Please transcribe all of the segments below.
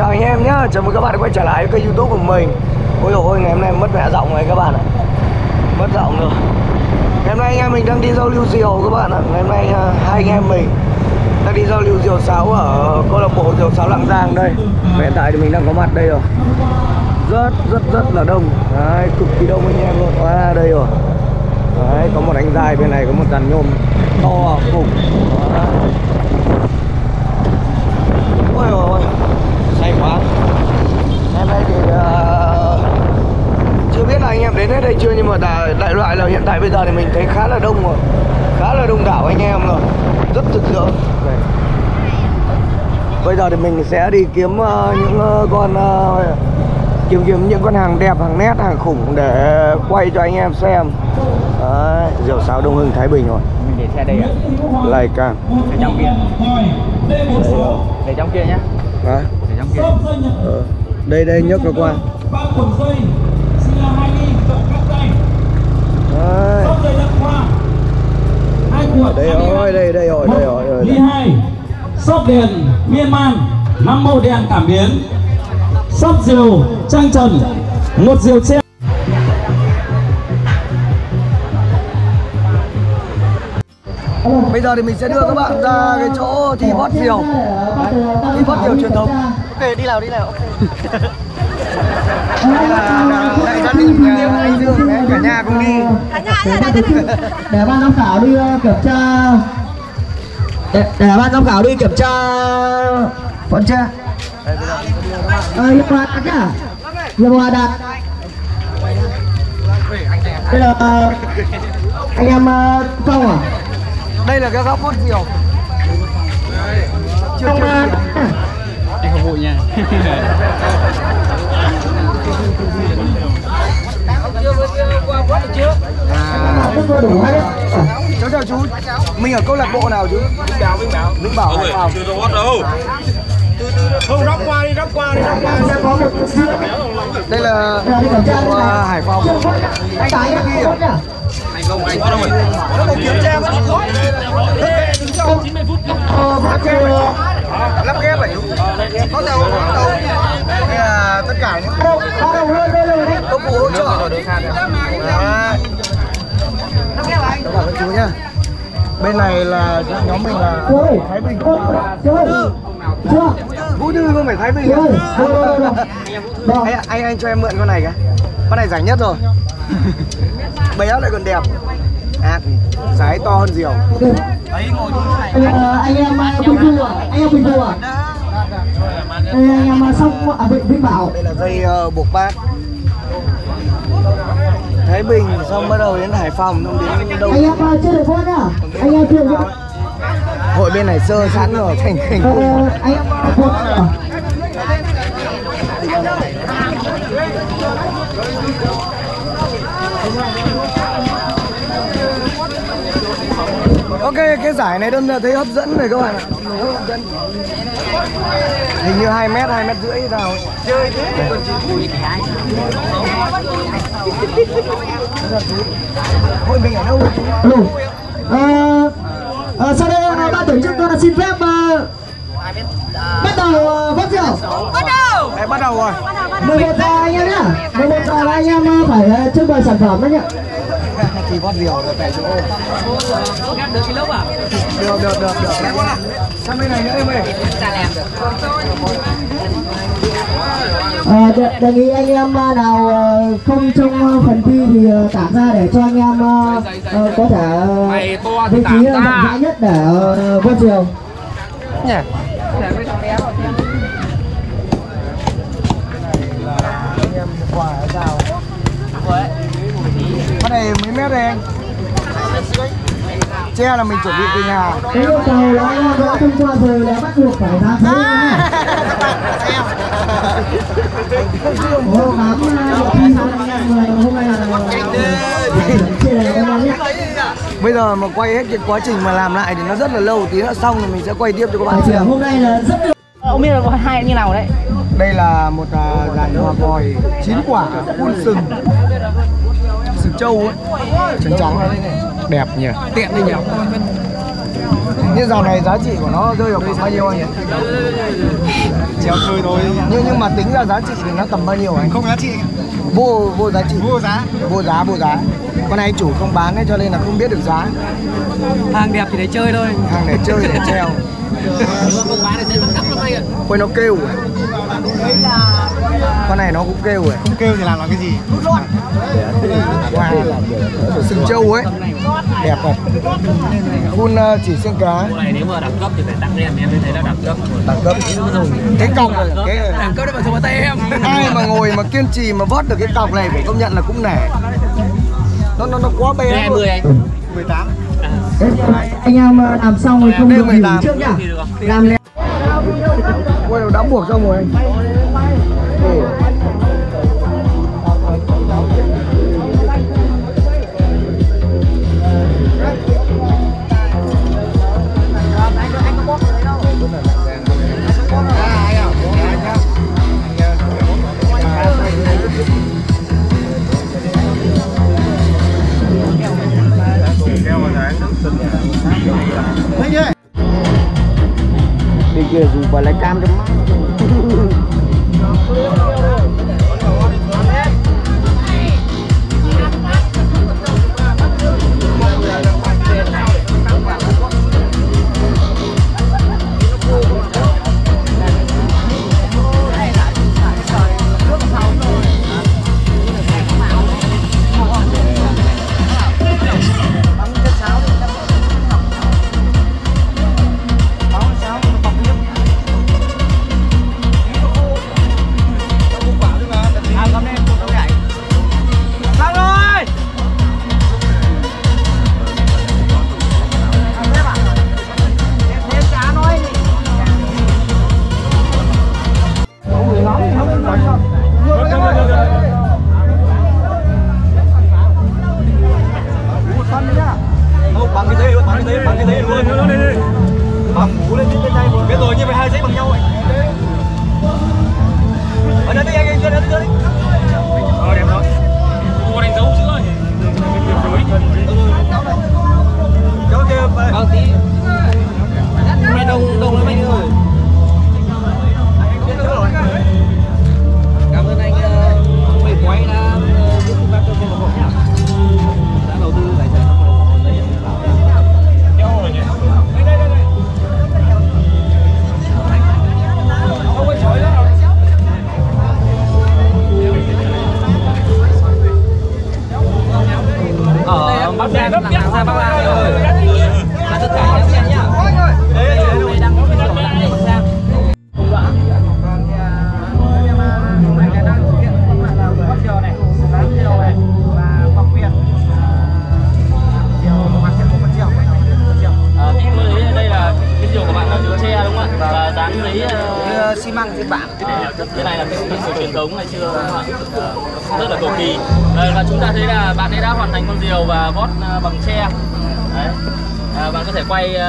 Chào anh em nhá, chào mừng các bạn đã quay trở lại với kênh YouTube của mình. Ôi dồi ôi, ngày hôm nay mất mẹ giọng rồi các bạn ạ. Mất giọng rồi. Ngày hôm nay anh em mình đang đi giao lưu diều các bạn ạ. Ngày hôm nay hai anh em mình đang đi giao lưu diều sáo ở câu lạc bộ diều sáo Lạng Giang đây. Hiện tại thì mình đang có mặt đây rồi. Rất là đông. Đấy, cực kỳ đông anh em luôn. À, đây rồi. Đấy, có một anh dài bên này, có một dàn nhôm to khủng. Ôi dồi ôi, say quá. Em đây thì chưa biết là anh em đến hết đây chưa, nhưng mà đại loại là hiện tại bây giờ thì mình thấy khá là đông rồi, khá là đông đảo anh em rồi, rất thực sự. Bây giờ thì mình sẽ đi kiếm kiếm những con hàng đẹp, hàng nét, hàng khủng để quay cho anh em xem. Đấy, diều sáo Đông Hưng Thái Bình rồi. Mình để xe đây ạ. Lại càng. Để trong kia. Để trong kia nhá. À. Để trong kia. Ờ. Đây đây nhấc nó qua. Đây rồi, đây rồi. Ly 2. Shop đèn miên man, 5 màu đèn cảm biến. Shop diều Trang Trần, một diều tre. Bây giờ thì mình sẽ đưa các bạn ra cái chỗ thi vót diều. Thi vót diều truyền thống. Ok, đi nào, ok. Đây là đại gia đình anh Dương, cả nhà cùng đi. Để ban giám khảo đi kiểm tra. Để ban giám khảo đi kiểm tra bọn cha. Hiệp Hòa đạt nhá. Hiệp Hòa đạt. Đây là anh em Phong à? Đây là cái góc vót diều. Chưa. Anh không vội nha. Cháu chào chú. Mình ở câu lạc bộ nào chứ? Vĩnh Bảo. Chưa có vót đâu. Không, róc qua đi. Đây là Hải Phòng. Anh Tài anh kia. Anh không kiếm tra vẫn không. Thế đứng sau 90 phút. Lắp ghép phải không? Có đầu. Đây là tất cả những có đầu hơn đây rồi đấy. Công cụ hỗ trợ. Đó. Lắp ghép anh. Các bạn các chú nhá. Bên này là nhóm mình là Thái Bình. Vũ Tư không phải Thái Bình. Anh cho em mượn con này cái. Con này rảnh nhất rồi. Bé lại còn đẹp. À, sái to hơn diều. Đấy, ngồi như này. Anh em Bình Thu à? Anh em xong ở Vĩnh Bảo. Đây là dây buộc bát. Thái Bình, xong bắt đầu đến Hải Phòng, xong đến đâu. Anh em chưa được vót à? Anh em chưa được vót. Hội bên này sơ sẵn rồi, thành hình. Anh em vót à? Ok, cái giải này đơn thấy hấp dẫn này các bạn ạ. Hình như 2 mét rưỡi nào. Chơi thế còn chỉ vui. Hội mình ở đâu? Sau đây ban tổ chức xin phép bắt đầu vót diều. Bắt đầu rồi. 11 giờ anh em nhá. 11 giờ là anh em phải trưng bày sản phẩm đấy nhá. Thì vót diều là tại chỗ. Được. Sang bên này nữa em ơi. Đề nghị anh em nào không trong phần thi thì tản ra để cho anh em có thể vị trí rộng rãi nhất để vót diều. Nhỉ. Con này mấy mét đây anh? Che là mình chuẩn bị về nhà. Cái yêu cầu là anh em đã thông qua rồi là bắt buộc phải ra thế nha. Ô bám đi hôm nay là bây giờ mà quay hết cái quá trình mà làm lại thì nó rất là lâu, tí nữa xong rồi mình sẽ quay tiếp cho các bạn xem. Hôm nay là rất được. Không biết là hai như nào đấy. Đây là một dàn hoa vòi 9 quả phun sừng trâu ấy, trắng trắng đẹp nhỉ, tiện đi nhỉ. Như dòng này giá trị của nó rơi vào khoảng bao nhiêu anh? Treo chơi thôi. Nhưng mà tính ra giá trị thì nó tầm bao nhiêu anh? Không giá trị. Vô giá trị. Vô giá. Con này chủ không bán ấy, cho nên là không biết được giá. Hàng đẹp thì để chơi thôi. Hàng để chơi để treo. Quay nó kêu rồi. Con này nó cũng kêu rồi. Không kêu thì làm cái gì? Wow, sừng trâu ấy. Đẹp rồi. Phun chỉ xương cá. Con này nếu mà đẳng cấp thì phải tặng em mới thấy là đẳng cấp. Đẳng cấp. Cái cọc này, cái đẳng cấp đấy mà dùng tay em. Ai mà ngồi mà kiên trì mà vớt được cái cọc này phải công nhận là cũng nể. Nó quá bé. 20 anh. 18. Anh em làm xong rồi không được nghỉ trước nhá. Làm lẹ. Ôi đã buộc xong rồi anh. Đi kia dùng vào lấy cam cho mát.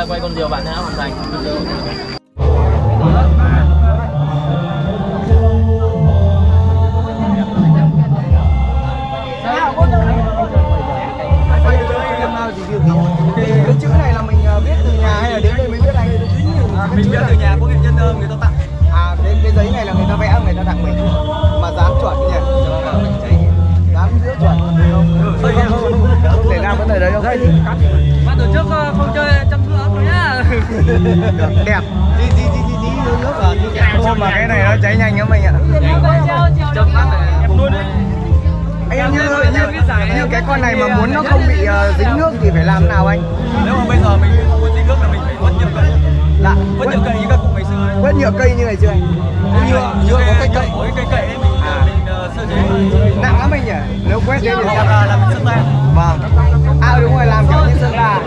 Quay con diều bạn đã hoàn thành. Cái chữ này là mình biết từ nhà hay là đến đây mới biết anh? Mình biết từ nhà, có nghệ nhân người ta tặng. À, cái giấy này là người ta vẽ, người ta tặng mình. Mà dán chuẩn nhỉ? Dán giữa chuẩn. Để làm cái này đấy không? Bạn tổ chức không chơi chăm sữa ấm nhá. Đẹp. Tí nước vào tí chảo mà cái này nó cháy nhanh lắm anh ạ. Chấm mắt này em luôn đấy. Anh như cái con này mà muốn nó không bị dính nước thì phải làm nào anh? Nếu mà bây giờ mình không muốn dính nước là mình phải vớt nhiều cây. Dạ, vớt nhiều cây như các cụ ngày xưa. Vớt nhiều cây như ngày xưa. Nhựa có cây cậy. Cây cậy đấy mình sơ chế. Nặng lắm anh nhỉ? Nếu quét thế thì hoặc là làm sơn ta. Vâng. À đúng rồi, làm kiểu như sơn ta.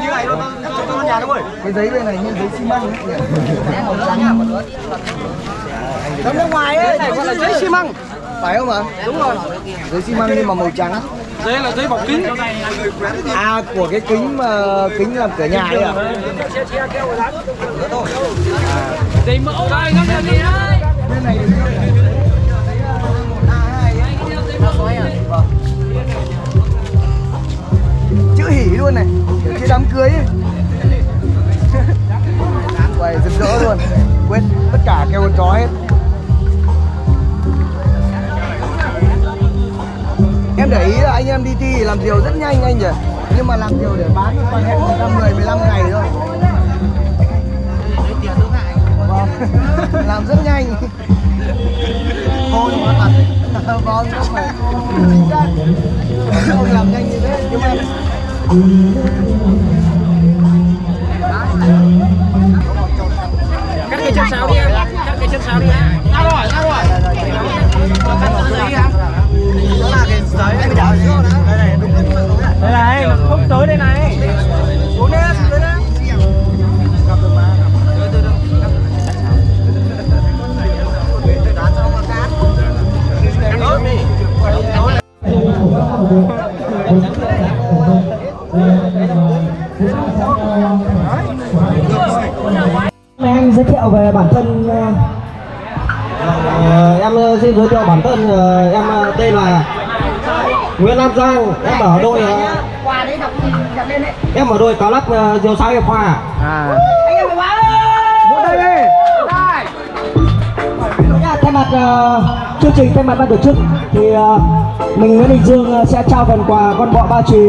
Như này luôn, con nhà đúng rồi. Cái giấy bên này như giấy xi măng. Tấm nước ngoài ấy, này gọi là giấy xi măng. Phải không ạ? Đúng rồi. Giấy xi măng nhưng mà màu trắng. Đây là giấy bọc kính. À của cái kính mà kính làm cửa nhà ấy à? Giấy mẫu. Đây nó đi đấy. Bên này chữ hỉ luôn này, kiểu chữ đám cưới ấy. Uầy, rực rỡ luôn, quên tất cả keo con chó hết. Em để ý là anh em đi thi làm diều rất nhanh anh nhỉ, nhưng mà làm diều để bán thì khoảng 10-15 ngày thôi. Vâng. Làm rất nhanh. Thôi mà thật. Vâng, chính xác. Không làm nhanh như thế, nhưng em cắt cái chân sáo đi em, cắt cái chân sáo đi em. Ra rồi, ra rồi. Cắt giấy hả? Đó là cái giấy em đã cho đó. Đây này, đúng không? Đây này, không tới đây này. Xuống đây, xuống đây. Em giới thiệu về bản thân. Em xin giới thiệu bản thân. Em tên là Nguyễn Nam Giang. Em ở đội Cá Lắc diều sáo Hiệp Hòa. Anh em đây thay mặt chương trình, thay mặt ban tổ chức thì mình Nguyễn Đình Dương sẽ trao phần quà con bọ ba chì.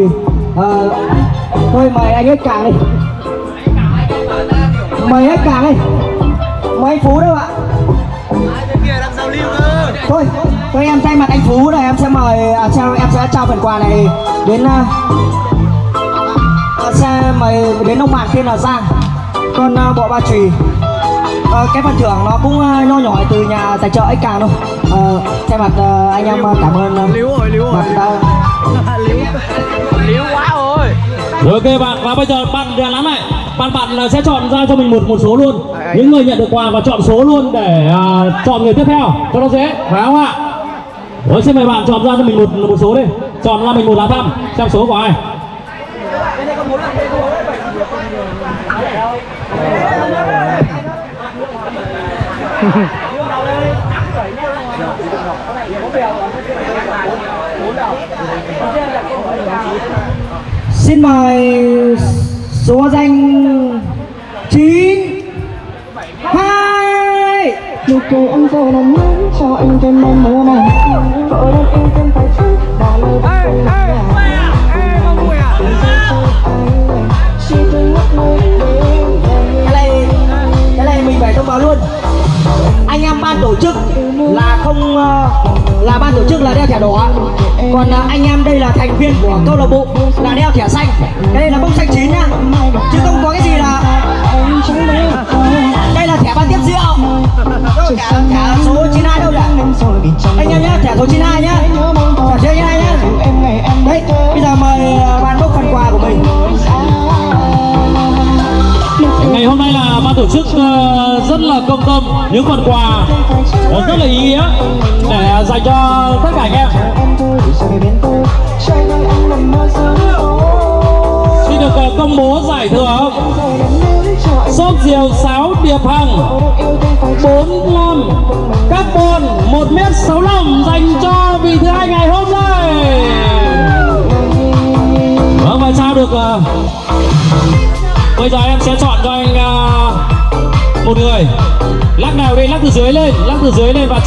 Thôi mời anh hết Càng đi, mời hết Càng đi, mời anh Phú đâu ạ. Thôi, thôi em thay mặt anh Phú này, em sẽ mời, em sẽ trao phần quà này đến, sẽ mời đến ông bạn tên là Giang, con bọ ba chì. Cái phần thưởng nó cũng nho nhỏ từ nhà tài trợ ấy Càng đâu. Thay mặt anh em cảm ơn. Líu quá rồi. Ok bạn, và bây giờ bạn đèn lắm này. Bạn là sẽ chọn ra cho mình một số luôn. Những người nhận được quà và chọn số luôn để chọn người tiếp theo cho nó dễ, phải không ạ? Rồi xin mời bạn chọn ra cho mình một số đi. Chọn ra mình một lá thăm, xem số của ai. Xin mời số danh 9 2. Nụ cười anh giờ làm nắng cho anh trên mong mưa này, vợ đơn em trên tay trước đã lời bắt đầu là cái này mình phải thông báo luôn. Anh em ban tổ chức là không là ban tổ chức là đeo thẻ đỏ, còn anh em đây là thành viên của câu lạc bộ là đeo thẻ xanh. Cái đây là bông xanh chín nhá, chứ không có cái gì là đây là thẻ ban tiếp rượu đâu, thẻ số 92 đâu cả anh em nhá, thẻ số 92 nhá, thẻ 92 nhá. Đấy, bây giờ mời bạn bốc phần quà của mình. Ngày hôm nay là ban tổ chức rất là công tâm, những phần quà rất là ý nghĩa để dành cho tất cả anh em. Xin được công bố giải thưởng shop diều sáo Điệp Hằng 45 carbon 1m65 dành cho vị thứ hai ngày hôm nay. Vâng, và trao được. Bây giờ em sẽ chọn cho anh một người. Lắc nào đi, lắc từ dưới lên, lắc từ dưới lên, và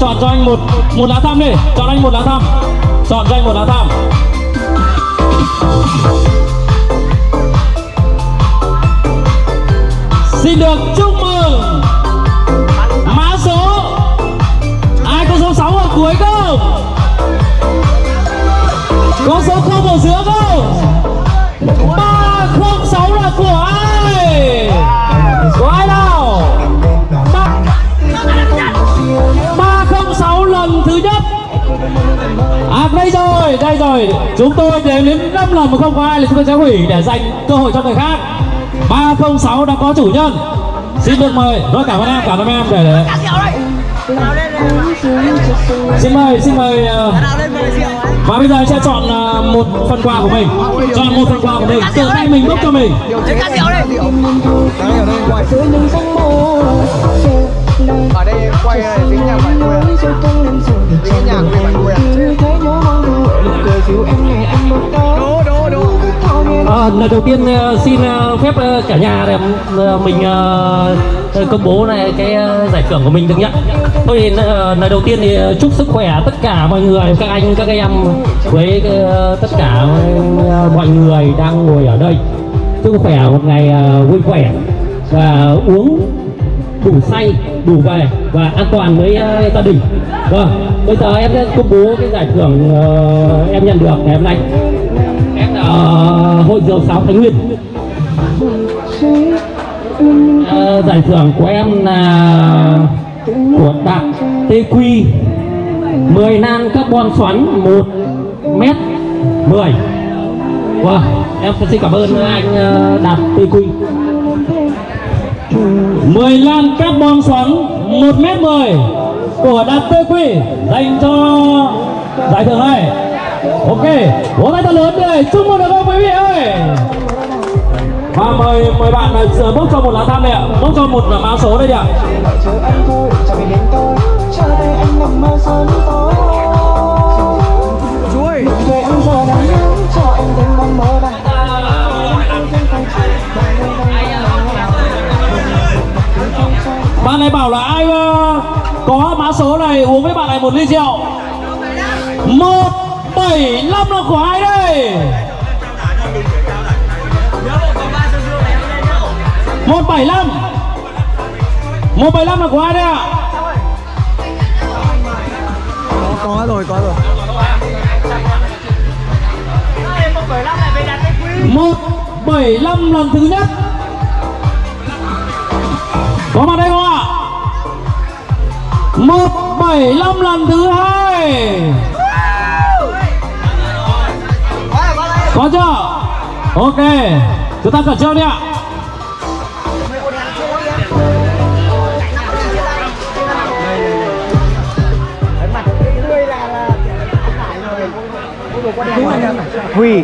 chọn cho anh một lá thăm đi. Chọn anh một lá thăm. Chọn cho anh một lá thăm. Xin được chúc mừng. Mã số, ai có số 6 ở cuối không? Có số 0 ở giữa không? 306 là của ai? Của ai nào? 306 lần thứ nhất. À đây rồi, đây rồi. Chúng tôi đến 5 lần mà không có ai thì chúng tôi sẽ hủy để dành cơ hội cho người khác. 306 đã có chủ nhân. Xin được mời. Rồi cảm ơn em, cảm ơn em. Để... Xin mời. Và bây giờ anh sẽ chọn một phần quà của mình. Chọn một phần quà của mình, tự tay mình bốc cho mình. Ở đây quay này, tính nhà bạn quê, tính nhà của bạn quê. Đúng. Lời đầu tiên xin phép cả nhà để mình công bố này cái giải thưởng của mình được nhận. Thôi thì lời đầu tiên thì chúc sức khỏe tất cả mọi người, các anh, các em với tất cả mọi người đang ngồi ở đây. Sức khỏe một ngày vui khỏe và uống đủ say, đủ về và an toàn với gia đình. Vâng, bây giờ em sẽ công bố cái giải thưởng em nhận được ngày hôm nay. Em là hội diều sáo Thái Nguyên. Giải thưởng của em là của đạt TQ 10 nan carbon xoắn 1m10. Wow, em xin cảm ơn anh Đạt TQ. 10 lan carbon xoắn 1m10 của Đạt TQ dành cho giải thưởng này. Ok, vỗ tay thật lớn đây, chúc mừng được không quý vị ơi. Và mời bạn bốc cho một lá tham đây ạ, bốc cho một mã số đây ạ. Bạn này bảo là ai có mã số này uống với bạn này một ly rượu. 175 là của ai đây? 175. 175 là của ai đây ạ? Có rồi, có rồi. 175 lần thứ nhất. Có mặt đây không ạ? 175 lần thứ hai. Có chưa? Ok, chúng ta khởi trương đi ạ. Huy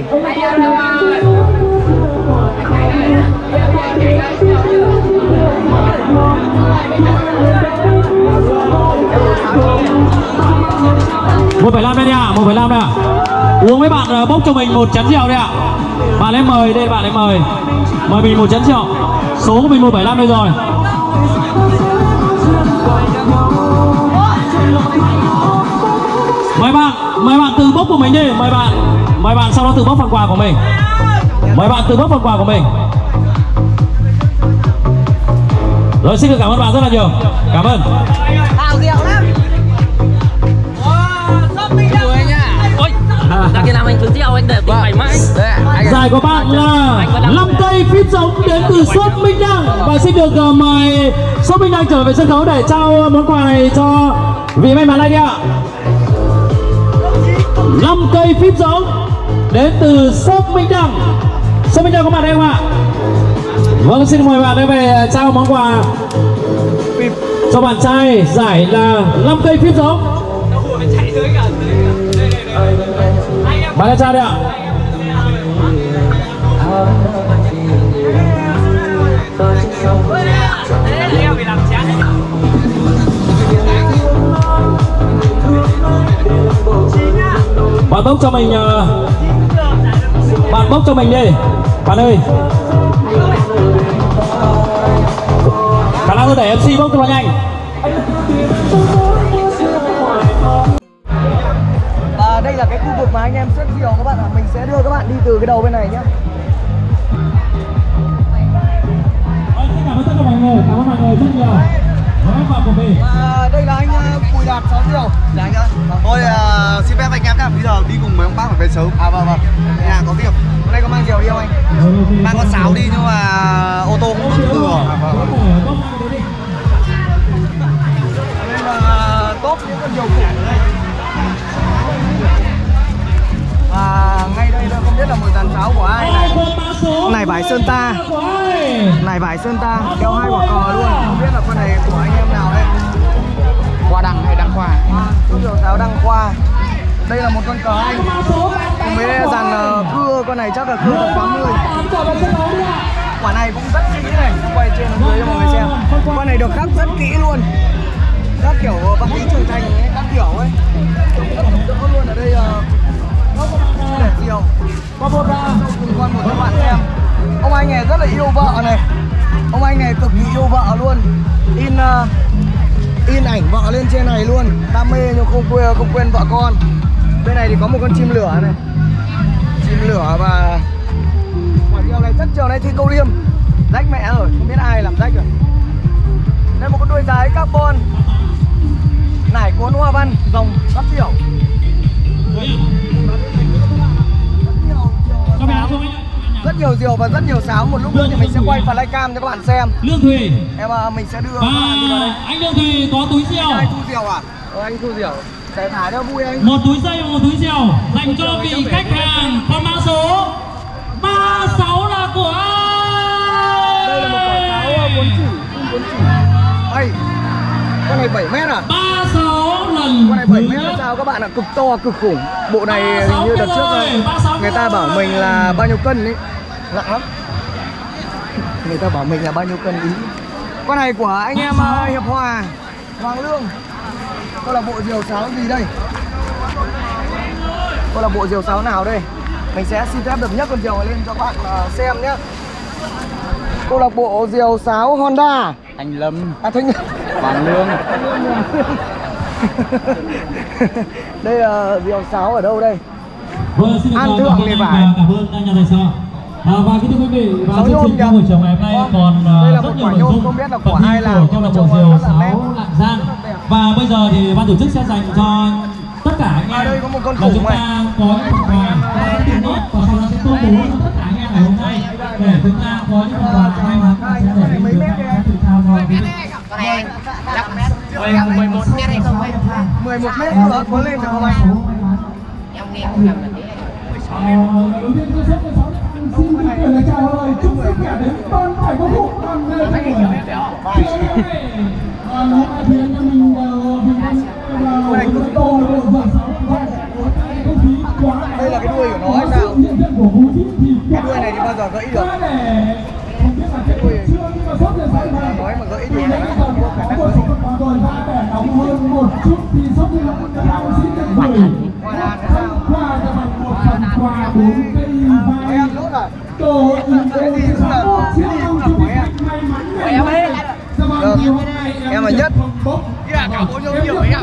một phải làm đây ạ, một phải làm đây ạ. Uống với bạn bốc cho mình một chén rượu đây ạ. Bạn ấy mời đây, bạn ấy mời mình một chén rượu. Số của mình 175 đây rồi. Mời bạn từ bốc của mình đi, mời bạn sau đó từ bốc phần quà của mình. Rồi, xin được cảm ơn bạn rất là nhiều. Cảm ơn. Bảo rượu lắm. Ra kia làm anh thứ rượu anh để tìm mày mãi. Giải của bạn là 5 cây phít giống đến từ Shop Minh Đăng. Và xin được mời Shop Minh Đăng trở về sân khấu để trao món quà này cho vị may mắn này đi ạ. 5 cây phím giống đến từ Shop Minh Đăng. Shop Minh Đăng có mặt đây không ạ? Vâng, xin mời bạn đây về trao món quà cho bạn trai. Giải là 5 cây phím giống. Bạn đã trao đây ạ. Bạn bốc cho mình, đi bạn ơi. Khả năng tôi để MC bốc cho nó nhanh. Đây là cái khu vực mà anh em xuất rượu các bạn ạ. Mình sẽ đưa các bạn đi từ cái đầu bên này nhé. Cảm ơn tất cả mọi người, cảm ơn mọi người rất nhiều. Đây là anh Bùi Đạt sáu rượu. Dạ anh ơi, tôi xin phép anh em là bây giờ đi cùng mấy ông bác phải về sớm. À vâng vâng, nhà có việc. Hôm nay có mang rượu đi không anh? Mang con sáo đi nhưng mà ô tô cũng vẫn thừa. À vâng vâng. Nên là tốt những con nhiều củ ở đây. Và ngay đây không biết là một dàn sáo của ai này. Này vải sơn ta. Đeo hai quả cò luôn. Không biết là con này của anh em nào đây. Qua đằng hay đằng khoa. Chú rượu sáo đằng khoa. Đây là một con cờ anh. Cùng với dàn cưa, con này chắc là cưa tầm 80. Quả này cũng rất kỹ này. Quay trên dưới cho mọi người xem. Con này được khắc rất kỹ luôn. Các kiểu bác sĩ trưởng thành ấy, các kiểu ấy. Đỡ luôn ở đây. Để diều qua bột ra cùng con một các bạn xem. Ông anh này rất là yêu vợ này. Ông anh này cực kỳ yêu vợ luôn. In ảnh vợ lên trên này luôn. Đam mê nhưng không quên vợ con. Bên này thì có một con chim lửa này. Chim lửa và quả diều này rất chiều nay thi câu liêm. Rách mẹ rồi, không biết ai làm rách rồi. Đây một con đuôi dài carbon. Nải cuốn hoa văn, rồng, các kiểu. Rất nhiều diều và rất nhiều sáo. Một lúc nữa thì mình sẽ quay flycam cho các bạn xem. Lương Thùy mình sẽ đưa anh Lương Thùy có túi diều. Anh thu diều à? Anh thu diều. Sẽ thả cho vui anh. Một túi dây và một túi diều dành cho vị khách hàng có mã số 36 là của anh. Đây là một quả sáo cuốn chỉ. Đây, con này 7 mét à? 36 lần. Con này 7 mét là sao các bạn ạ? Cực to, cực khủng. Bộ này hình như đợt trước rồi. Người ta bảo mình là bao nhiêu cân ấy. Nặng lắm. Người ta bảo mình là bao nhiêu cân ý. Con này của anh em Hiệp Hòa, Hoàng Lương. Con là bộ diều sáo gì đây? Con là bộ diều sáo nào đây? Mình sẽ xin phép được nhấc con diều lên cho các bạn xem nhé. Cô là bộ diều sáo Honda. Anh Lâm, Hoàng Lương. Đây là diều sáo ở đâu đây? An Thượng thì phải. Cảm ơn anh nhà tài xế. Và kính thưa quý vị, và chương trình của buổi chiều ngày hôm nay còn rất nhiều nội dung. Không biết là của ai làm, trong là bộ diều sáo Lạng Giang. Và bây giờ thì ban tổ chức sẽ dành cho tất cả anh em là chúng ta có những phần quà, tiền nốt và sau đó sẽ công bố cho tất cả anh em ngày hôm nay để chúng ta có những phần quà may mắn và sẽ để đi được các thể thao vào ví dụ. Con này 11 mét hay không? 11 mét rồi có lên được không anh? Em nghe không làm được thế. 16 mét. Xin kính gửi lời chào lời chúc sức khỏe đến toàn thể các cụ toàn dân. Hôm nay thì anh em mình vào hành quân to rồi giờ không khí quá. Đây là cái đuôi của nó hay sao? Cái đuôi này thì bao giờ gãy được? Cái đuôi nói mà gãy thì có khả năng gãy. Đóng hơn một chút thì Shop Minh Đăng xin được gửi quà cho bạn một phần quà 4 cây vai. Tổ ủng hộ xin ông cho vị khách may mắn ngày hôm nay. Em là nhất. Cái là cả bộ nhiều ấy ạ.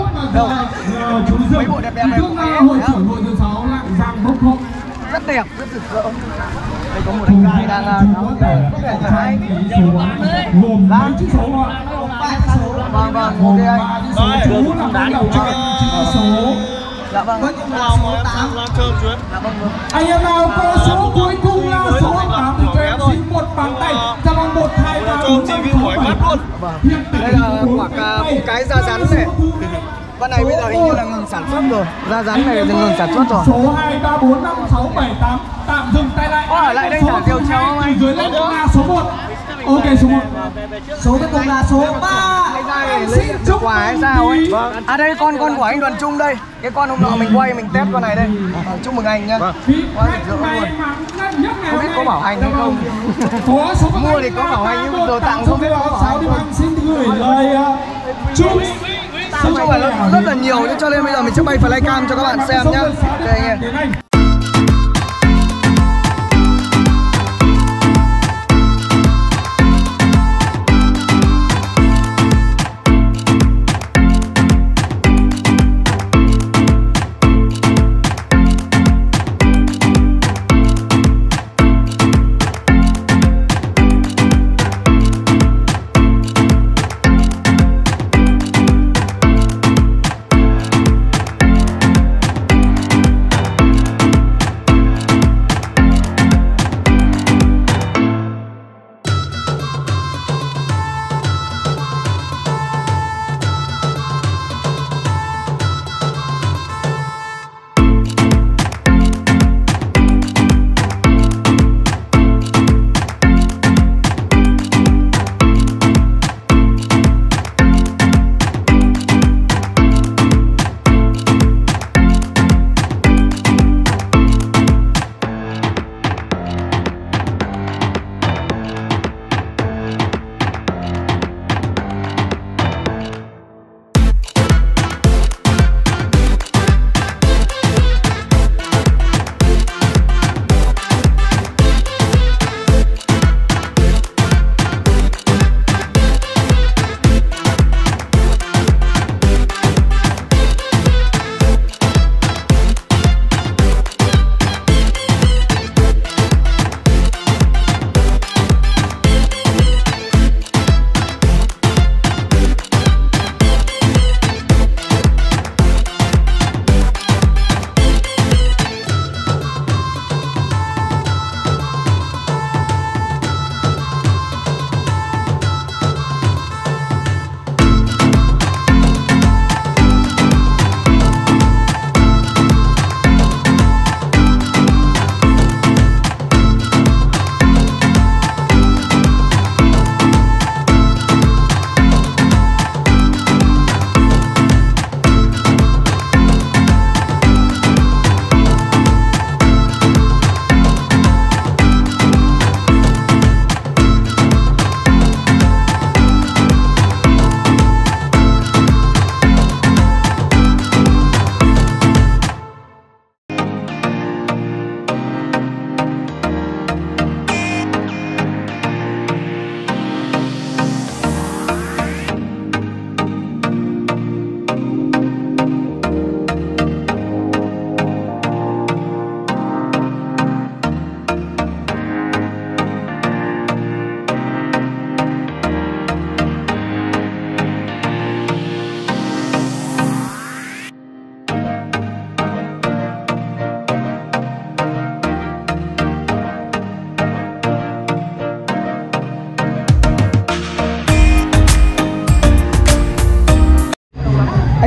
Mấy bộ đẹp đẹp này cũng thế. Hội trưởng hội thứ 6 Lạng Giang bốc hộ. Rất đẹp, rất rực rỡ. Đây có một anh trai đang có thể thả anh gồm mấy chữ số ạ. Vâng, ok anh. Rồi, đá đầu cho số. Dạ vâng. Nào số 8. Dạ vâng. Anh em nào có số cuối cùng là số 8 thì cho em xin một bàn tay. Dạ vâng, 1, 2, 3, 4, 5, 6, 7. Đây là quả cái da rắn này. Con này bây giờ hình như là ngừng sản xuất rồi. Da rắn này là ngừng sản xuất rồi. Số 2, 3, 4, 5, 6, 7, 8. Tạm dừng tay lại. Ở lại đây trả điều treo không anh? Dưới lên là số 1. Ok, số 1. Số cuối cùng là số 3. Anh xin chúc quà hay sao ấy? Vâng. À đây con của anh Đoàn Chung đây. Cái con hôm nọ mình quay mình test con này đây. Chúc mừng anh nhá. Vâng. Quá rực rỡ luôn. Không biết có bảo hành hay không. Mua thì có bảo hành nhưng đồ tặng không biết có bảo hành không. Xin gửi lời chúc. Nói chung là rất là nhiều nhưng cho nên bây giờ mình sẽ bay flycam cho các bạn xem nhá. Đây anh em.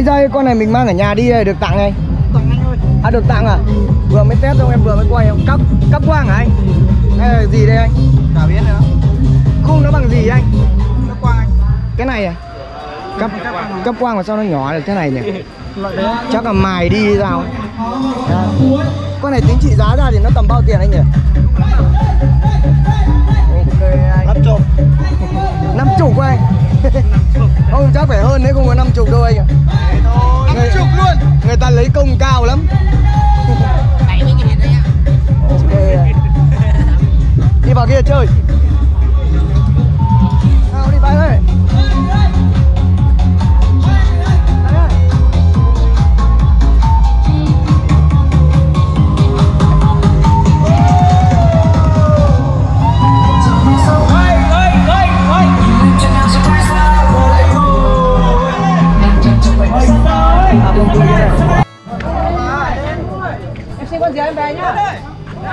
Anh ra con này mình mang ở nhà đi được tặng này. Tặng anh ơi. À được tặng à? Vừa mới test xong em vừa mới quay em cắp quang hả anh? Hay là gì đây anh? Chả biết nữa. Khung nó bằng gì anh? Cắp quang anh. Cái này à? Cắp quang mà sao nó nhỏ được thế này nhỉ? Chắc là mài đi sao? À. Con này tính trị giá ra thì nó tầm bao tiền anh nhỉ? Năm chục. 50 của anh. Không chắc phải hơn đấy, không có 50 đâu anh ạ. 50 luôn. Người ta lấy công cao lắm. 70.000 đấy ạ. Okay. Đi vào kia chơi. Nào đi bạn ơi.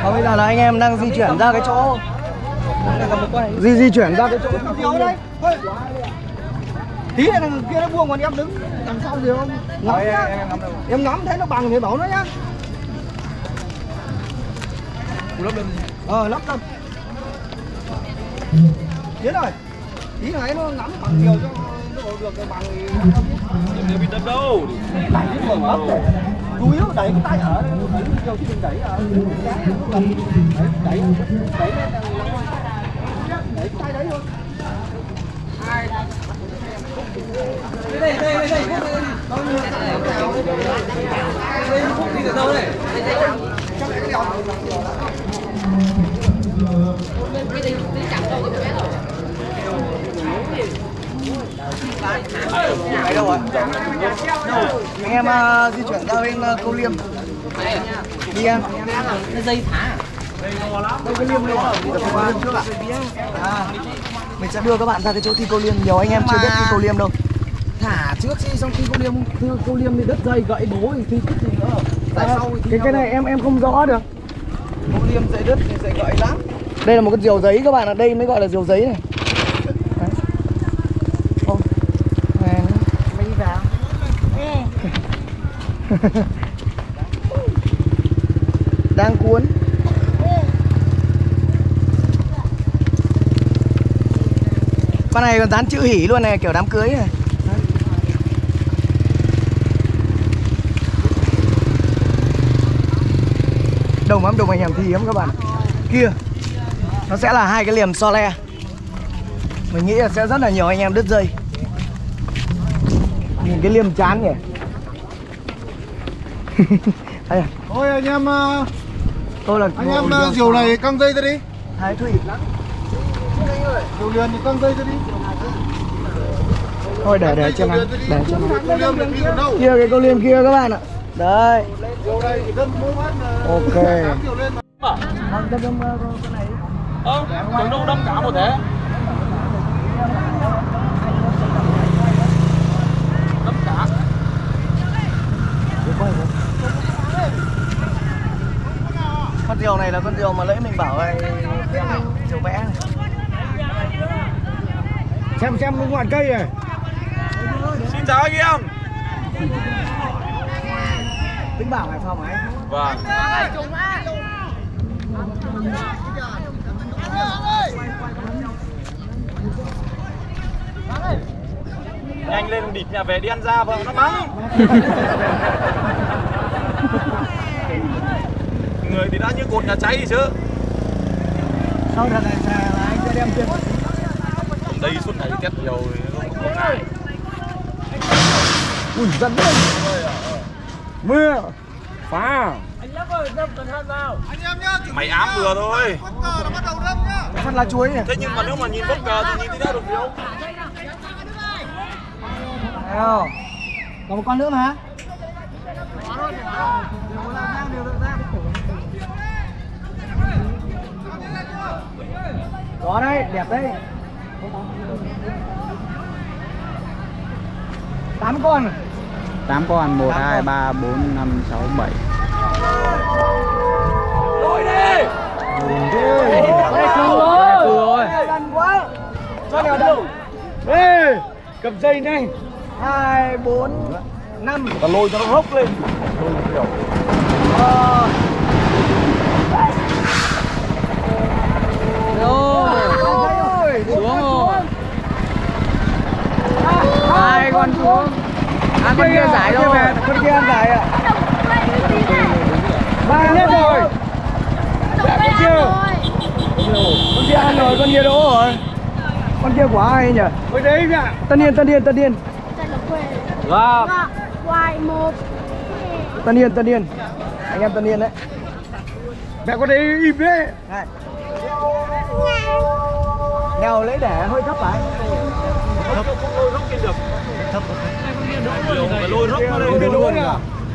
Và bây giờ là anh em đang di chuyển ra cái chỗ di chuyển ra cái chỗ tí này đằng kia nó buông còn em đứng đằng sau gì không ngắm nhá, em ngắm thấy nó bằng thì bảo nó nhá. Lắp đâm tiến rồi, tí này nó ngắm bằng nhiều cho nó được cái bằng thì bị đâm đâu chủ yếu đẩy cái tay ở đây, nhiều khi mình đẩy ở cái nó gần đẩy tay đấy thôi. Hai đây khúc đi từ đâu đây? Chắc cái đầu đấy đâu rồi? Anh em di chuyển ra bên Câu Liêm. Đi em. Cái dây thả. Đây Câu Liêm đâu trước ạ. Mình sẽ đưa các bạn ra cái chỗ thi Câu Liêm, nhiều anh em chưa biết thi Câu Liêm đâu. Thả trước đi xong thi Câu Liêm, thì đứt dây gãy bố thì thi cái gì nữa. Tại sau cái này em không rõ được. Câu Liêm dây đứt thì dây gãy lắm. Đây là một cái diều giấy các bạn ạ, đây mới gọi là diều giấy này. Đang cuốn. Con này còn dán chữ hỉ luôn này, kiểu đám cưới này. Đồng lắm, đồng anh em thì hiếm các bạn. Kia nó sẽ là hai cái liềm so le. Mình nghĩ là sẽ rất là nhiều anh em đứt dây. Nhìn cái liềm chán nhỉ. Thôi anh em, tôi là anh em diều này căng dây ra đi. Thái Thủy lắm. Diều liền thì căng dây ra đi. Thôi để cho anh, để cho anh. Kia cái Câu Liêm kia các bạn ạ. Đấy. Diều này thì đâm mũ mắt. Ok. Không, đâu đâm cả một thế. Đâm cả. Con diều này là con diều mà nãy mình bảo này, diều vẽ này. Xem đúng ngọn cây này. Xin chào anh em. Vĩnh Bảo Hải Phòng hả anh? Vâng. Nhanh lên địt nhà về đi ăn ra vợ nó mắng. Người thì đã như cột nhà cháy chứ. Sau đợt này là anh sẽ đem tiền. Đây suốt ngày chết nhiều thì không ai. Ui giận đấy. Mưa phá. Anh nhắc ơi, đâm cẩn thận vào. Anh em nhá, mày ám vừa thôi. Bất ngờ là bắt đầu đâm nhá. Phát lá chuối này. Thế nhưng mà nếu mà nhìn bất ngờ thì nhìn thế nào được không? Nào. Còn một con nữa mà. Đó đấy, đẹp đấy. 8 con. 8 con, 1 2 3 4 5 6 7. Lôi đi. Lôi đi. Rồi. Gần quá. Cho đèo đâu. Ê, cầm dây này. 2 4 năm và lôi cho nó rốc lên. Lôi kiểu rồi xuống rồi. Hai con xuống. À con kia giải rồi. Con kia giải ạ. Ba hết rồi. Con kia. Con kia ăn rồi, con kia đỗ rồi. Con kia của ai nhỉ? Ôi đấy nhỉ. Tân Yên. Vâng. Quay một. Tân Yên. Anh em Tân Yên đấy. Mẹ có thấy im đấy. Này. Nèo lấy để hơi thấp phải. Thấp không lôi rốc lên được. Thấp. Lôi rốc nó lên luôn kìa.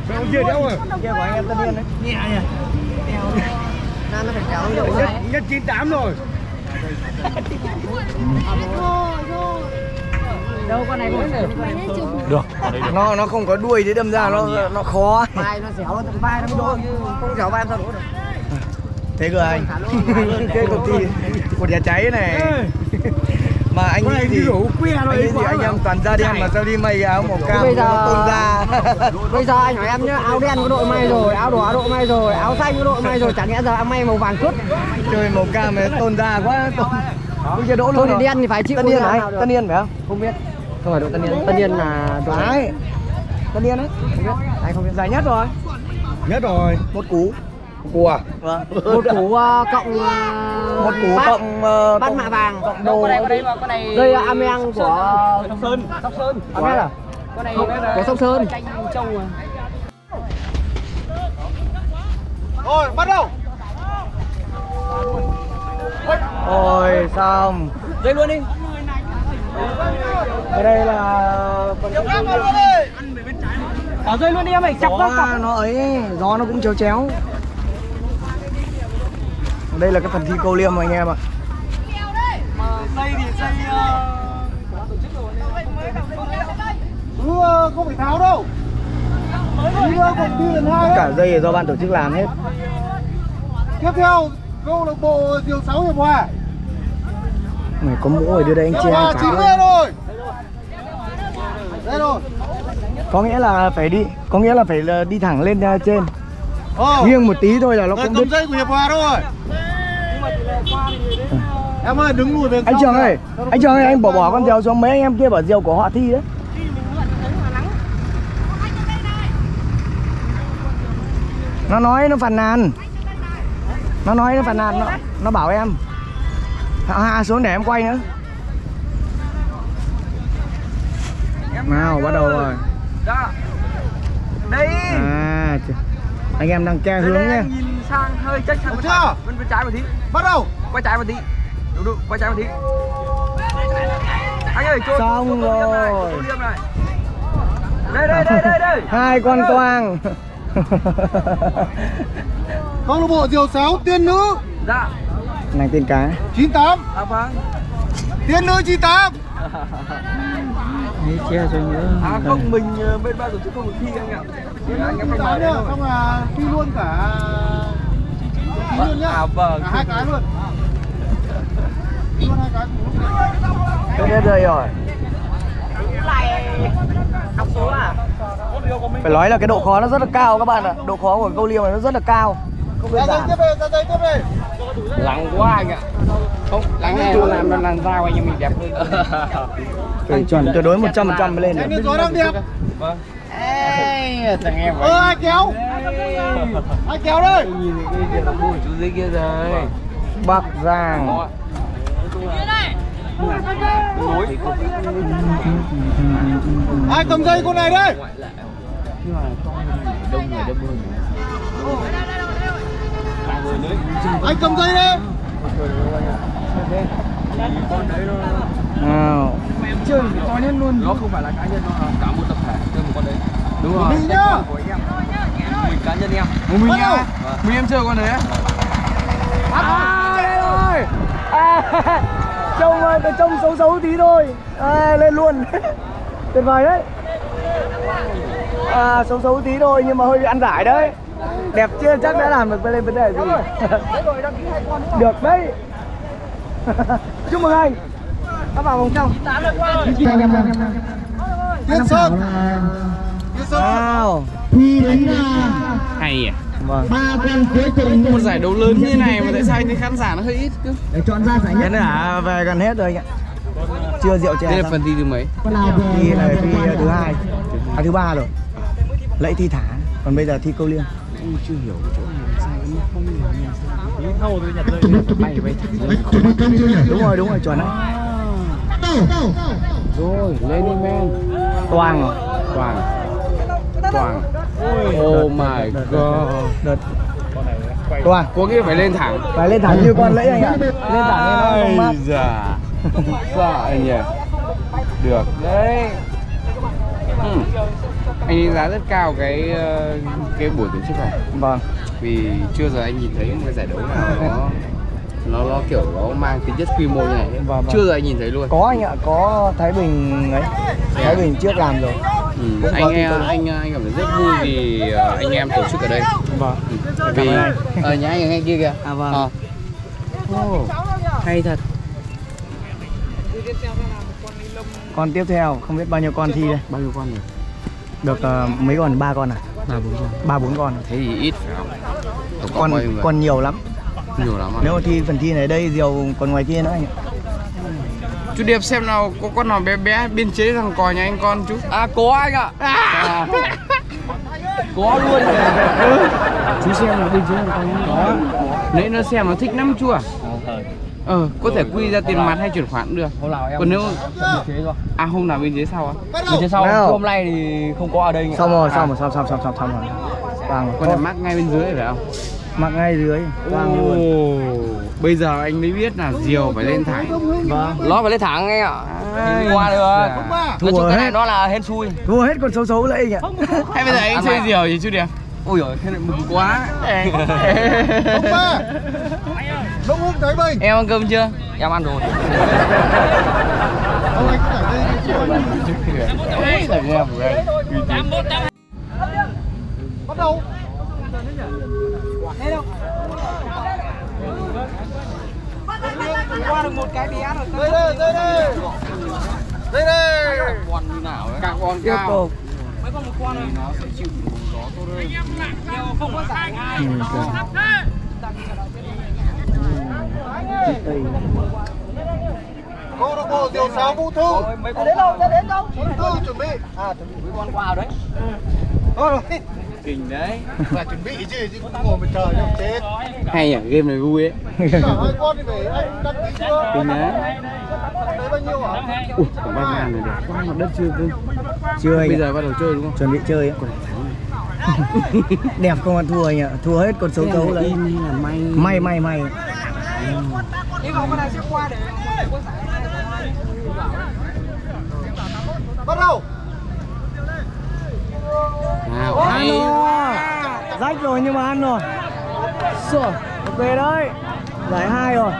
Mẹ con kia đéo rồi. Kia của anh em Tân Yên đấy. Nhẹ nhỉ. Nèo nó phải kéo độ này. Nhất 98 rồi. Đâu con này cũng được. Nó không có đuôi thế đâm ra nó khó. Vai nó dẻo, vai nó đôi như không dẻo vai em sao đổ được. Thế cơ anh. Cái cuộc thi của nhà cháy này mà anh nghĩ thì anh em toàn da đen mà sao đi may áo màu cam nó tôn da. Bây giờ anh hỏi em nhá, áo đen có đội may rồi, áo đỏ đội may rồi, áo xanh có đội may rồi, chẳng lẽ giờ em may màu vàng cướp. Chơi màu cam tôn da quá. Bây giờ đỗ luôn thì đen thì phải chịu. Tân Yên phải không? Không biết. Không phải đội Tân Yên là đội ấy. Tân Yên đấy. Không biết. Anh không biết. Giải nhất rồi. Nhất rồi. Một cú. Cú à? Vâng. Một cú cộng một cú cộng bát mạ vàng. Cộng đồ. Con này. Đây là Ameang của Sóc Sơn. Ameang à? Con này của Sóc Sơn. Rồi, bắt đầu. Ôi xong. Dây luôn đi. Ở đây là ở dưới luôn đi em ơi, chọc nó cặp nó ấy, gió nó cũng chéo chéo. Đây là cái phần thi câu liêm mà anh em ạ. Dây thì dây không phải tháo đâu. Cả dây do ban tổ chức làm hết. Tiếp theo câu lạc bộ diều sáo Hiệp Hòa. Mày có mũ rồi đưa đây anh chị hai cháu. Đây rồi. Có nghĩa là phải đi thẳng lên trên. Nghiêng một tí thôi là nó cũng đứt. Dây của Hiệp Hòa thôi. Em ơi đứng lùi về. Anh Trường ơi, anh bỏ con diều xuống, mấy anh em kia bỏ diều của họ thi đấy. Nó nói nó phàn nàn, nó bảo em hạ xuống để em quay nữa. Nào bắt đầu rồi. Đấy. À, anh em đang che hướng nhé. Nhìn sang hơi trách sang bên trái một tí. Bắt đầu. Quay trái một tí. Đúng, quay trái một tí. Anh ơi, xong rồi. Đây. Hai con toang. Câu lạc bộ diều sáo Tiên Nữ. Dạ. Này tên cá 98. À vâng. Tiên Nữ 98. Đấy che rồi nữa. À không, mình bên ban tổ chức không được thi anh ạ. Anh em phải nói không là thi luôn cả. Thi luôn nhá. À vâng. Hai cái luôn. Thi luôn hai cái. Tôi hết rơi rồi. Lại học số à? Phải nói là cái độ khó nó rất là cao các bạn ạ. Độ khó của câu liêu này nó rất là cao. Ra dây tiếp về. Lặng quá anh ạ. Không, lặng này nó làm làn dao anh em mình đẹp hơn. Phải chuẩn tuyệt đối 100% lên. Anh biết gió đang đẹp. Vâng. Ê, thằng em vậy. Ai kéo đây. Nhìn cái kia nó bùi chú dưới kia rồi. Bắc Giang. Ai cầm dây con này đây. Anh cầm dây đi. Nào. Chơi to nhất luôn. Nó không phải là cá nhân, nó là cả một tập thể chơi một con đấy. Đúng rồi. Mình nhá. Mình cá nhân em. Mình em chơi con đấy. À đây rồi. Trông ơi, cái trông xấu tí thôi. À, lên luôn. Tuyệt vời đấy. À, xấu tí thôi nhưng mà hơi bị ăn giải đấy. Đẹp chưa, chắc đã làm được lên vấn đề gì. Được đấy. Chúc mừng anh. Đã vào vòng trong. Tiến Sơn. Tiến Wow. Huy đánh hay à? Vâng. Một giải đấu lớn như thế này mà tại sao anh thấy khán giả nó hơi ít chứ? Để chọn ra giải nhất. Cái này là về gần hết rồi anh ạ. Chưa rượu chè. Đây là phần thi thứ mấy? Thi này thi thứ hai, à thứ ba rồi. Lễ thi thả, còn bây giờ thi câu liêng. Tôi chưa hiểu chỗ này sao nó không hiểu. Đúng rồi chuẩn đấy. Rồi lên đi men. Toàn rồi. Toàn. Oh my god. Toàn. Có nghĩa phải lên thẳng. Phải lên thẳng như con lễ anh ạ. Lên thẳng nên nó không mát. Dạ. Dạ anh nhỉ. Được đấy. Anh đánh giá rất cao cái buổi tổ chức này. Vâng. Vì chưa giờ anh nhìn thấy một cái giải đấu nào nó kiểu nó mang tính chất quy mô như này. Vâng. Chưa giờ anh nhìn thấy luôn. Có anh ạ, có Thái Bình ấy. Yeah. Thái Bình trước làm rồi. Ừ. Anh cảm thấy rất vui vì anh em tổ chức ở đây. Vâng. Ừ. Vì ở nhà anh ở ngay kia kìa. À vâng. À. Oh. Hay thật. Con tiếp theo không biết bao nhiêu con thi đây. Bao nhiêu con rồi? Được mấy con? 3 con à? 3-4 con. Thế thì ít phải không? Con nhiều lắm. Nhiều lắm. Nếu mà thi phần thi này đây diều còn ngoài kia nữa anh ạ. Chú Điệp xem nào có con nào bé bé biên chế thằng cò nhà anh con chú. À có anh ạ. À. Có luôn. Chú xem là biên chế thằng con có. Nãy nó xem nó thích lắm chú à? Có thể quy ra tiền mặt hay chuyển khoản cũng được. Còn nếu à hôm nào biên chế sau á? Biên chế sau. Hôm nay thì không có ở đây. Xong rồi. Còn phải mắc ngay bên dưới phải không? Mắc ngay dưới. Bây giờ anh mới biết là diều phải lên thẳng. Vâng. Nó phải lên thẳng anh ạ. Qua được. Nói chung cái này nó là hên xui. Thua hết con xấu xấu lại anh ạ. Hay bây giờ anh chơi diều gì chứ Điệp? Ôi giời, thế này mừng quá. Đông hút Thái Bình. Em ăn cơm chưa? Em ăn rồi. Bắt đầu. Qua được một cái bé rồi. Đây đây. Con như nào đấy? Càng con cao. Mấy con một con rồi. Nó sẽ chịu vùng gió thôi. Anh em Lạng Giang không có giải hai. Câu lạc bộ diều sáo Vũ Thư. Đến đâu? Vũ Thư chuẩn bị. À chuẩn bị con qua đấy. Thôi rồi. Trình đấy. Phải chuẩn bị chứ không ngồi mà chờ cho chết. Hay nhỉ, game này vui ấy. Hai con đi về, anh đăng ký chưa? Trình đấy. Đấy bao nhiêu hả? Ui, còn 3.000 này để qua mặt đất chưa Vương? Chưa anh. Bây giờ bắt đầu chơi đúng không? Chuẩn bị chơi ấy. Còn lại thắng này. Đẹp không ăn thua anh ạ, thua hết con số cấu đấy. May. Bắt đầu. Ăn rồi. Rách rồi nhưng mà ăn rồi. Sửa. Ok đấy. Giải 2 rồi.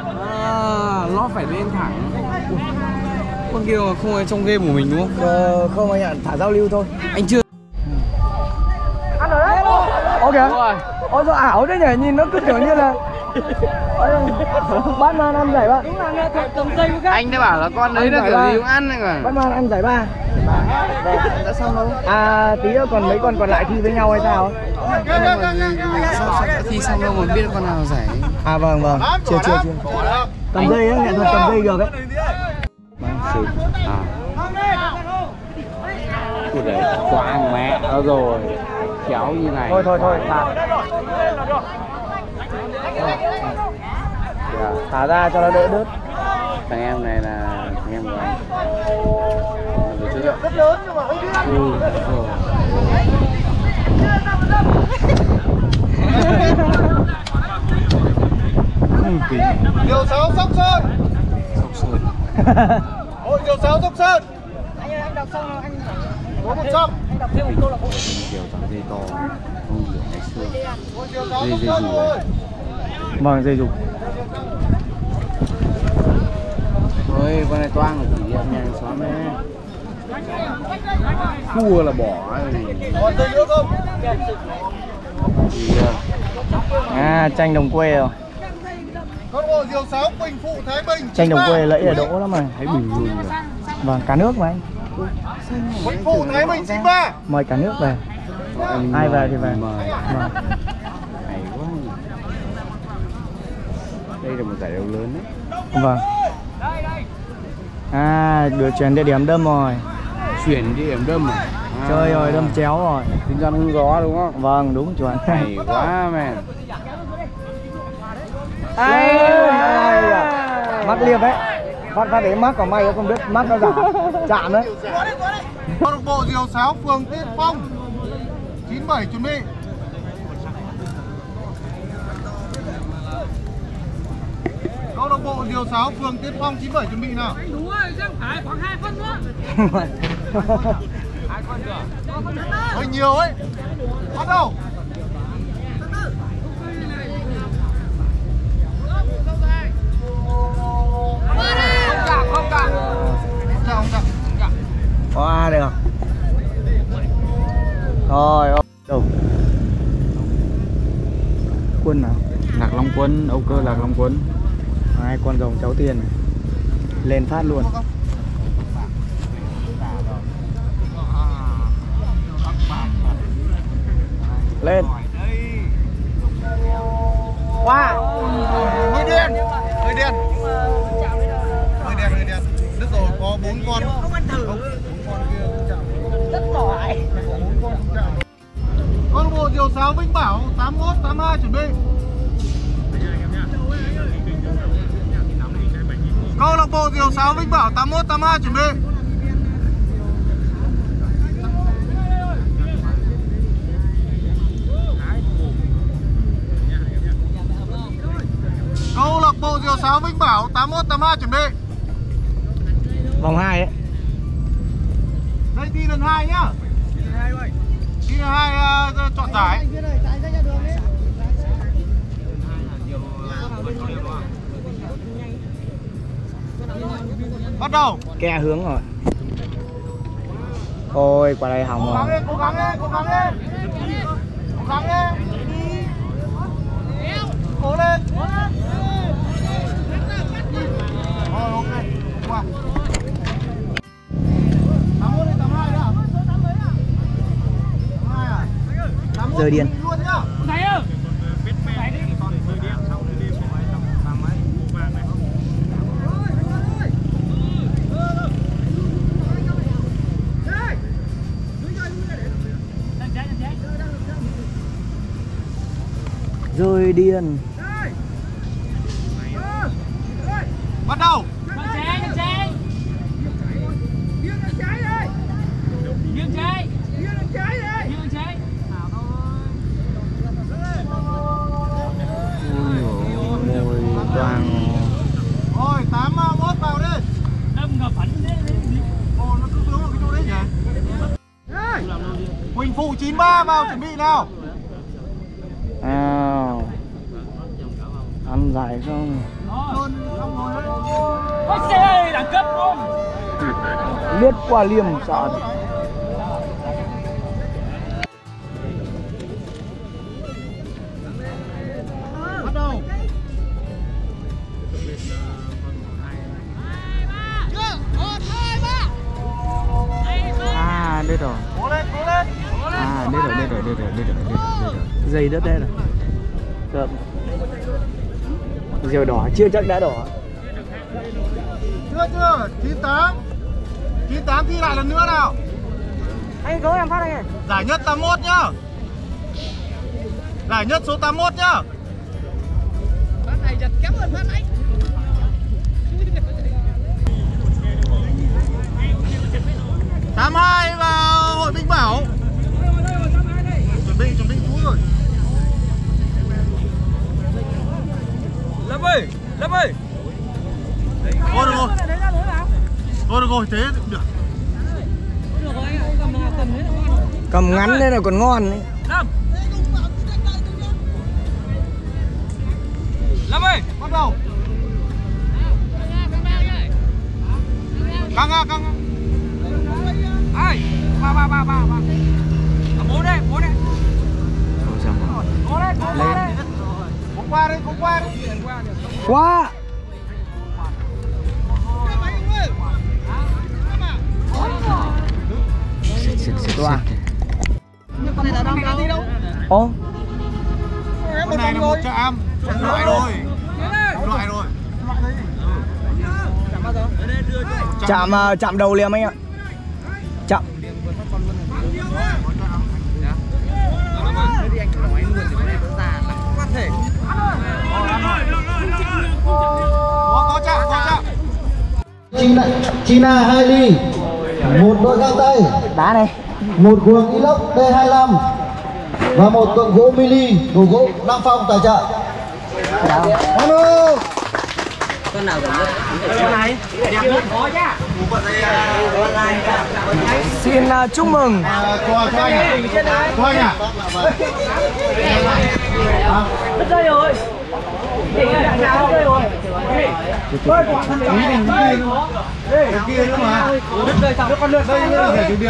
Nó phải lên thẳng. Con kia không phải trong game của mình đúng không? Không anh ạ, thả giao lưu thôi. Anh chưa. Ăn rồi đấy. Ok. Ôi sao ảo thế nhỉ, nhìn nó cứ kiểu như là Batman ăn giải 3. Đúng là nghệ thuật cầm dây khác. Anh đã bảo là con đấy là kiểu gì cũng ăn này mà. Batman ăn giải 3. Đã xong đâu? À tí nữa còn mấy con còn lại thi với nhau hay sao? Thi xong đâu mà biết con nào giải. À vâng. Chưa. Cầm dây á, nghệ thuật cầm dây được đấy. Ui đấy, quá mẹ nó rồi. Kéo như này. Thôi. Thả ra cho nó đỡ đứt. Thằng em này là thằng em của anh. Rất lớn nhưng mà không biết ăn. Diều sáo Sóc Sơn. Hội diều sáo Sóc Sơn. Anh đọc xong anh có 100. Anh đọc thêm một câu là không. Diều sáo dây to. Không diều ngày xưa. Dây dù rồi. Vâng, dây dù. Thôi con này toang rồi chỉ em nhà xóa mẹ. Cua là bỏ. Còn gì nữa không? À tranh đồng quê rồi. Câu lạc bộ diều sáo Quỳnh Phụ Thái Bình. Tranh đồng quê lẫy là đỗ lắm mà. Thái Bình. Vâng, cả nước mà anh. Quỳnh Phụ Thái Bình 93. Mời cả nước về. Ai về thì về. Mời. Hay quá. Đây là một giải đấu lớn đấy. Vâng. À, được chuyển địa điểm đâm rồi. Chuyển địa điểm đâm rồi. À, chơi rồi, đâm chéo rồi. Tính ra hư gió đúng không? Vâng, đúng chuẩn. Hay quá mẹ. Ai à, mắc liệp đấy. Phát đấy mắc còn may không biết mắc nó giả. Chạm đấy. Câu lạc bộ diều sáo phường Tuyết Phong 97 chuẩn bị. Câu lạc bộ diều sáo phường Tuyết Phong 97 chuẩn bị nào. Đúng rồi, sang phải khoảng 2 phân nữa. 2 phân nữa. Hơi nhiều ấy. Bắt đầu. Qua được rồi, đâu quân nào? Lạc Long Quân, Âu Cơ Lạc Long Quân. Hai con rồng cháu tiền này lên phát luôn. Lên qua. Hơi điên, hơi điên, hơi điên, hơi điên. Đức rồi, có 4 con. Không ăn thử. Rất giỏi. Câu lạc bộ diều sáo Vĩnh Bảo 81 82 chuẩn bị. Câu lạc bộ diều sáo Vĩnh Bảo 81 82 chuẩn bị. Câu lạc bộ diều sáo Vĩnh Bảo 81 82 chuẩn bị. Vòng 2 ấy. Đây thi lần 2 nhá. Thi lần 2 chọn giải. Bắt đầu. Kè hướng rồi. Ôi qua đây hỏng rồi. Cố gắng lên, cố gắng lên. Cố gắng lên. Cố lên. Rồi ok. Qua. Rơi điên. Rơi điên. Bắt đầu. Quỳnh Phụ 93 vào chuẩn bị nào. À, ăn giải không? Đẳng cấp luôn. Lướt qua liềm sọt. Bắt đầu. À, đây rồi. À, đây rồi. Dây đất đây rồi. Được. Diều đỏ chưa chắc đã đỏ. Chưa 98 thi lại lần nữa nào. Anh cố em phát anh ơi. Giải nhất 81 nhá. Giải nhất số 81 nhá. Phát này giật kém hơn phát anh. Tám hai vào hội Vĩnh Bảo. Chuẩn bị chú rồi. Lâm ơi. Thôi được rồi. Thế cũng được. Cầm ngắn đây là còn ngon đấy. Lâm ơi, bắt đầu. Căng. Ai? Ba. Bố đây. Qua. Quá. Đoàn. Nhưng con này là đang đi đâu? Ô. Con này là 100. Loại rồi. Loại rồi. Chạm đầu liềm anh ạ. Chạm. China 2 ly, một đôi găng tay, đá này, một cuồng inox D25 và một tượng gỗ mini, đồ gỗ Nam Phong tài trợ. Con nào này? Xin chúc mừng. Anh à? Đứt dây rồi.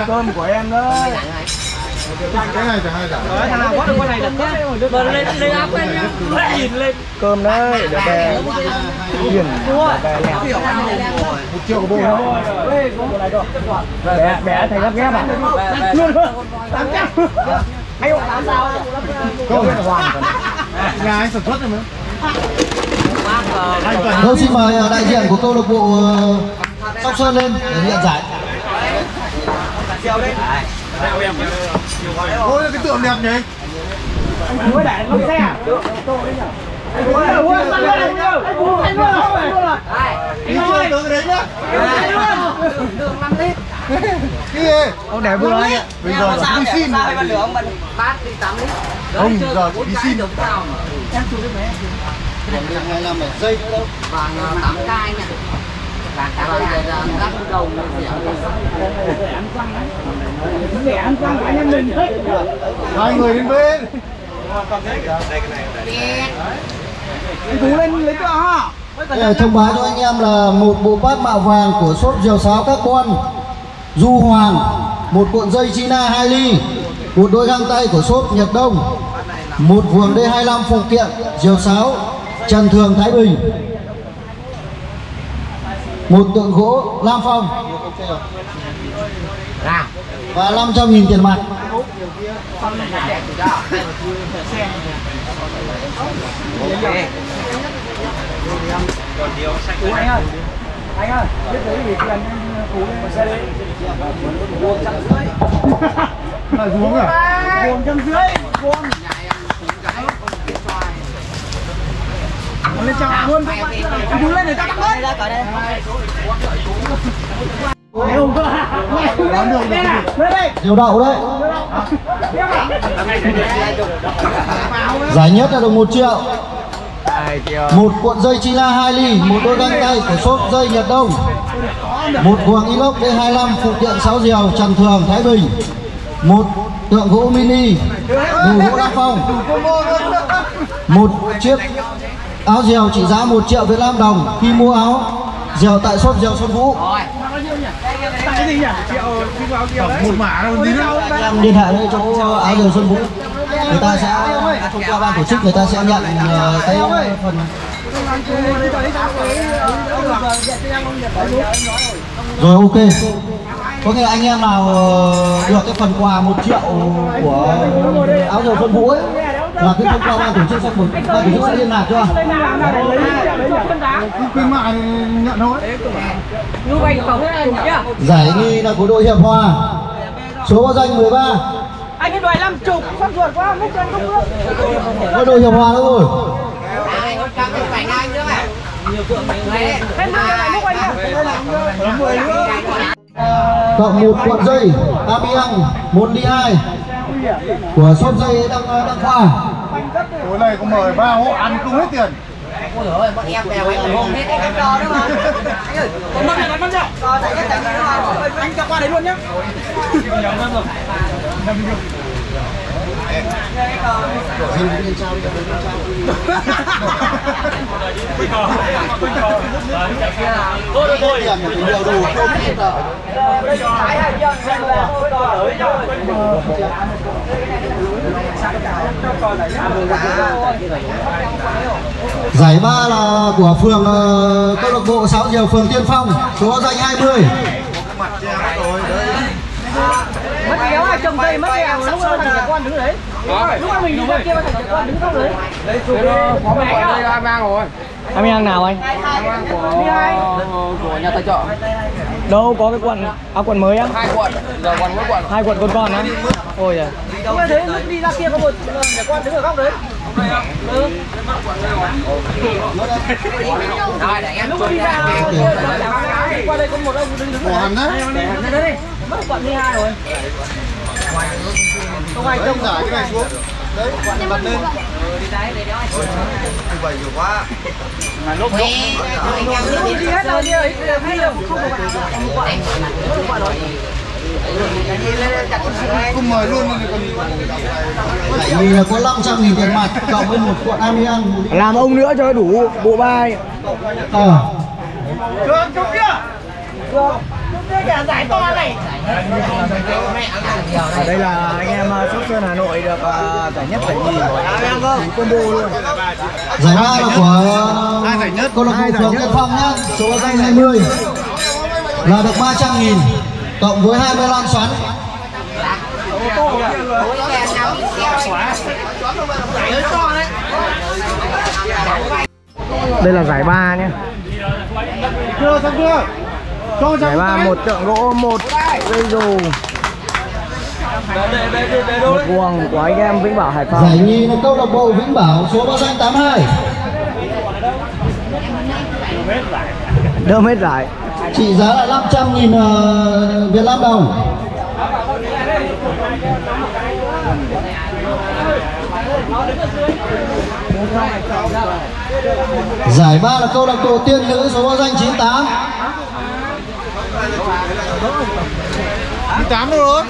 Tôm của em đó. Cái này chẳng ai giả. Con này lên lên. Cơm đấy, để bè. Biển, bè lẻ. 1 triệu của bố không? Bè thành gấp ghép à? Luôn luôn. 800. Anh ơi, 8 sao? Cơm hoàn. Nhà anh sản xuất rồi mà. Tôi xin mời đại diện của câu lạc bộ Sóc Sơn lên để nhận giải. Ôi cái tượng đẹp nhỉ? Anh Vũ đã lên xe à? Anh Vũ ơi, ông để vừa anh ạ. Bây giờ là đi xin. Ông giờ đi xin. Em xuống đấy em. Là dây nữa đâu. Vàng 8k nhỉ. Vàng 8k là gắt đầu để ăn quăng cá nhân mình. Hai người đến bên. Anh Tú lên lấy cỡ ha. Thông báo cho anh em là một bộ bát mạ vàng của shop diều sáo các con Du Hoàng, một cuộn dây China 2 ly, một đôi găng tay của shop Nhật Đông, một vuông D25 phụ kiện diều sáo Trần Thường Thái Bình, một tượng gỗ Lam Phong và 500.000 tiền mặt. Anh ơi, biết đấy thì lần Phú xe đi. Vuông 150. Là vuông à? Vuông 150. Vuông. Lên chào luôn. Anh Vũ lên để ta bắt lên. Ra cởi đây. Đấy Âu Cơ. Điều đậu đấy. Giải nhất là được 1 triệu. Một cuộn dây China 2 ly, một đôi găng tay của shop dây Nhật Đông, một cuộn inox D25 phụ kiện sáo diều Trần Thường Thái Bình, một tượng gỗ mini đồ gỗ Đắc Phong, một chiếc áo diều trị giá 1 triệu Việt Nam đồng khi mua áo diều tại shop diều Xuân Vũ. Liên hệ với chỗ áo diều Xuân Vũ, người ta sẽ thông qua ban tổ chức, người ta sẽ nhận cái phần. Rồi ok. Có nghĩa anh em nào được cái phần quà 1 triệu của áo diều Xuân Vũ ấy là cứ thông qua ban tổ chức, ban tổ chức sẽ liên lạc cho. Giải nghi là của đội Hiệp Hòa, số báo danh 13. Anh ấy đòi 50, sắp ruột quá, không chân không nước. Có đồ Hiệp Hòa đâu rồi. Này, con căng cái bánh anh nữa à. Nhiều cựa bánh đấy. Hết mưa cái này lúc anh nhá. Cộng 1 cuộn dây Abiang 1 ly 2 của shop dây Đăng Khoa. Tối nay có mời 3 hộ ăn không hết tiền. Ôi giời ơi, bọn em bèo anh hôm hết anh đo nữa mà. Anh ơi, con mất này con mất chưa? Đo tại cái tánh rồi. Anh cho qua đấy luôn nhá. Giải 3 là của phường câu lạc bộ sáo diều phường Tiên Phong, số danh 20. mất kéo là chồng tây mất kéo sáu mươi thằng trẻ con đứng đấy. Lúc mà mình đi ra kia mà thằng trẻ con đứng không đấy. Đây có mấy quả đây ăn mang rồi. Ăn mang nào anh? Ăn của nhà tài trợ. Đâu có cái quần áo quần mới á? Hai quần. Giờ quần mỗi quần. Hai quần con á? Ôi giời. Như thế đi ra kia có một trẻ con đứng ở góc đấy. Đây không? Ừ. Lúc đi ra qua đây có một ông đứng đấy. Mất quận 12 rồi. Không ai trông giả cái này xuống. Đấy, quận bật lên. Đi đấy, đấy đó. Vậy nhiều quá. Mà lúc đi hết rồi đi ấy, hay là không có bạn. Quận rồi. Không mời luôn mà mình là có 500.000 tiền mặt cộng với một cuộn amian làm ông nữa cho đủ bộ bài. Được chút chưa? Được. Cả giải to này. Ở đây là anh em Sóc Sơn Hà Nội được giải nhất giải nhì của combo luôn. Giải ba là của ai giải nhất? Câu lạc bộ Phương Tuyết Phong nhá, số danh 20 là được 300.000. Cộng với 25 xoắn. Đây là giải 3 nhé. Giải 3 1 trượng gỗ, 1 dây dù. Một quần của anh em Vĩnh Bảo Hải Phòng. Giải nhì là câu lạc bộ Vĩnh Bảo số báo danh 82. Đơm hết giải. Trị giá là 500.000 Việt Nam đồng. Giải 3 là câu lạc bộ Tiên Nữ số báo danh 98. 98 đâu rồi?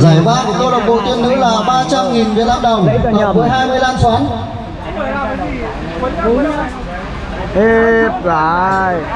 Giải 3 của câu lạc bộ Tiên Nữ là 300.000 Việt Nam đồng cộng với 20 lan xoắn. Hết rồi.